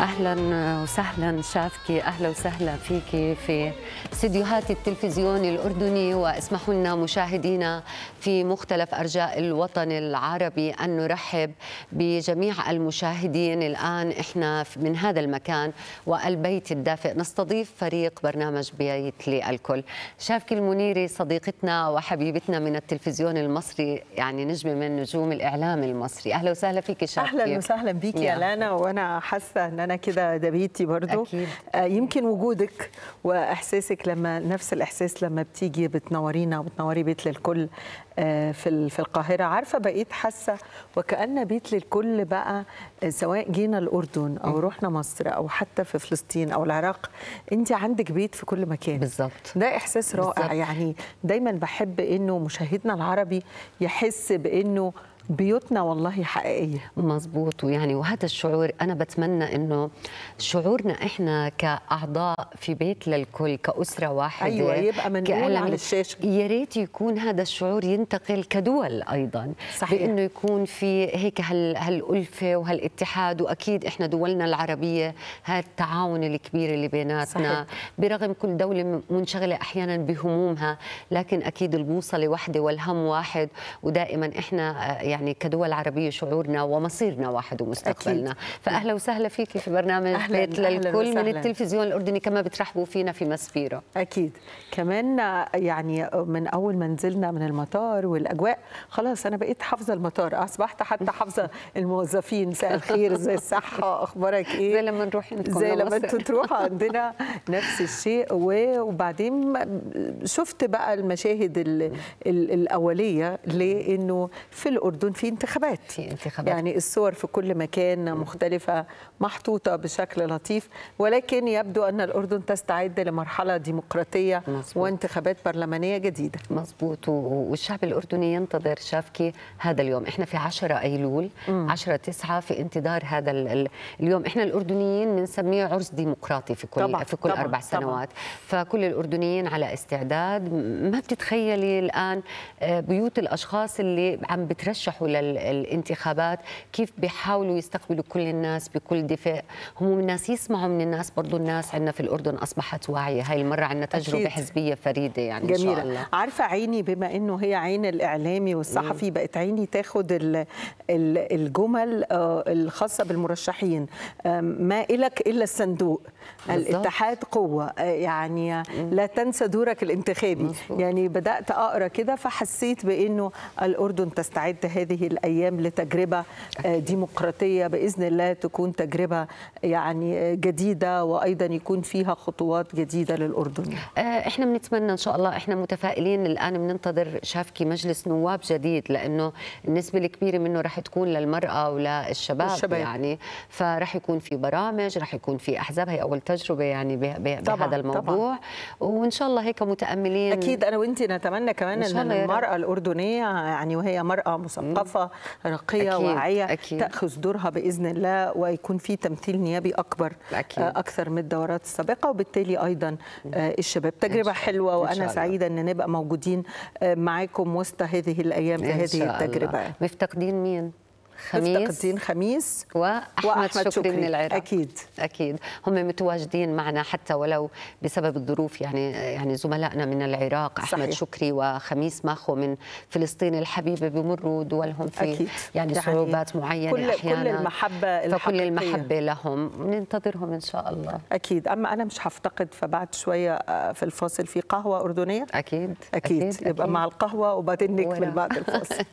أهلا وسهلا شافكي، أهلا وسهلا فيكي في استديوهات التلفزيون الأردني، واسمحوا لنا مشاهدينا في مختلف أرجاء الوطن العربي أن نرحب بجميع المشاهدين. الآن إحنا من هذا المكان والبيت الدافئ نستضيف فريق برنامج بيت للكل. شافكي المنيري صديقتنا وحبيبتنا من التلفزيون المصري، يعني نجمة من نجوم الإعلام المصري. أهلا وسهلا فيكي شافكي. أهلا وسهلا بيكي يا لانا، وأنا حاسة أن أنا كده ده بيتي برضو. أكيد. يمكن وجودك وإحساسك لما نفس الإحساس لما بتيجي بتنورينا وبتنوري بيت للكل في القاهرة. عارفة بقيت حاسة وكأن بيت للكل بقى، سواء جينا الأردن أو رحنا مصر أو حتى في فلسطين أو العراق، أنت عندك بيت في كل مكان. بالظبط. ده إحساس رائع. بالزبط. يعني دايما بحب إنه مشاهدنا العربي يحس بإنه بيوتنا والله حقيقية. مظبوط. ويعني وهذا الشعور أنا بتمنى أنه شعورنا إحنا كأعضاء في بيت للكل كأسرة واحدة، أيوة، يبقى منقول على الشاشة. يا ريت يكون هذا الشعور ينتقل كدول أيضا. صحيح. بأنه يكون في هيك هالألفة وهالاتحاد، وأكيد إحنا دولنا العربية هالتعاون الكبير اللي بيناتنا. صحيح. برغم كل دولة منشغلة أحيانا بهمومها، لكن أكيد البوصلة واحدة والهم واحد، ودائما إحنا يعني كدول عربية شعورنا ومصيرنا واحد ومستقبلنا. فأهلا وسهلا فيكي في برنامج بيت للكل من التلفزيون الأردني، كما بترحبوا فينا في مسبيرة. أكيد كمان يعني من أول ما نزلنا من المطار والأجواء، خلاص أنا بقيت حافظة المطار، أصبحت حتى حافظة الموظفين. مساء الخير، إزاي الصحة، أخبارك إيه، زي لما نروح عندكم، زي لما أنتوا تروحوا عندنا نفس الشيء. وبعدين شفت بقى المشاهد الأولية، لأنه في الأردن في انتخابات. يعني الصور في كل مكان مختلفة محطوطة بشكل لطيف، ولكن يبدو أن الأردن تستعد لمرحلة ديمقراطية. مزبوط. وانتخابات برلمانية جديدة. مظبوط. والشعب الأردني ينتظر شافكي هذا اليوم. إحنا في 10 أيلول، 10/9، في انتظار هذا اليوم. إحنا الأردنيين بنسميه عرس ديمقراطي في كل طبعًا. في كل طبعًا. 4 سنوات. طبعًا. فكل الأردنيين على استعداد. ما بتتخيلي الآن بيوت الأشخاص اللي عم بترشح للانتخابات كيف بيحاولوا يستقبلوا كل الناس بكل دفء. هم الناس يسمعوا من الناس، برضو الناس عندنا في الأردن أصبحت واعية. هاي المرة عندنا تجربة أكيد. حزبية فريدة يعني. جميلة. إن شاء الله. عارفة عيني، بما أنه هي عين الإعلامي والصحفي، بقت عيني تاخد الجمل الخاصة بالمرشحين. ما إلك إلا الصندوق. الاتحاد قوة. يعني لا تنسى دورك الانتخابي. مزبوط. يعني بدأت أقرأ كده، فحسيت بأنه الأردن تستعد هذه الأيام لتجربة ديمقراطية بإذن الله، تكون تجربة يعني جديدة، وأيضا يكون فيها خطوات جديدة للأردن. إحنا بنتمنى إن شاء الله. إحنا متفائلين الآن، بننتظر شافكي مجلس نواب جديد، لأنه النسبة الكبيرة منه راح تكون للمرأة وللشباب يعني. فرح يكون في برامج، راح يكون في أحزاب. هي أول تجربة يعني بهذا الموضوع. طبعا. وإن شاء الله هيك متأملين. أكيد أنا وأنت نتمنى كمان أن المرأة الأردنية يعني، وهي مرأة مثقفة رقية أكيد. واعية أكيد. تأخذ دورها بإذن الله، ويكون في تمثيل نيابي أكبر أكيد. أكثر من الدورات السابقة، وبالتالي أيضا الشباب. تجربة حلوة، وأنا سعيدة أن نبقى موجودين معاكم وسط هذه الأيام في هذه التجربة. مفتقدين مين؟ خميس وأحمد شكري من العراق. أكيد أكيد هم متواجدين معنا حتى ولو بسبب الظروف يعني زملائنا من العراق. صحيح. أحمد شكري وخميس ماخو من فلسطين الحبيبة بمروا دولهم في أكيد. يعني صعوبات معينة أحيانا. كل المحبة، فكل المحبة لهم، ننتظرهم إن شاء الله. أكيد. أما أنا مش هفتقد، فبعد شوية في الفاصل في قهوة أردنية. أكيد أكيد, أكيد. يبقى أكيد. مع القهوة وبعدين نكمل بعد الفاصل.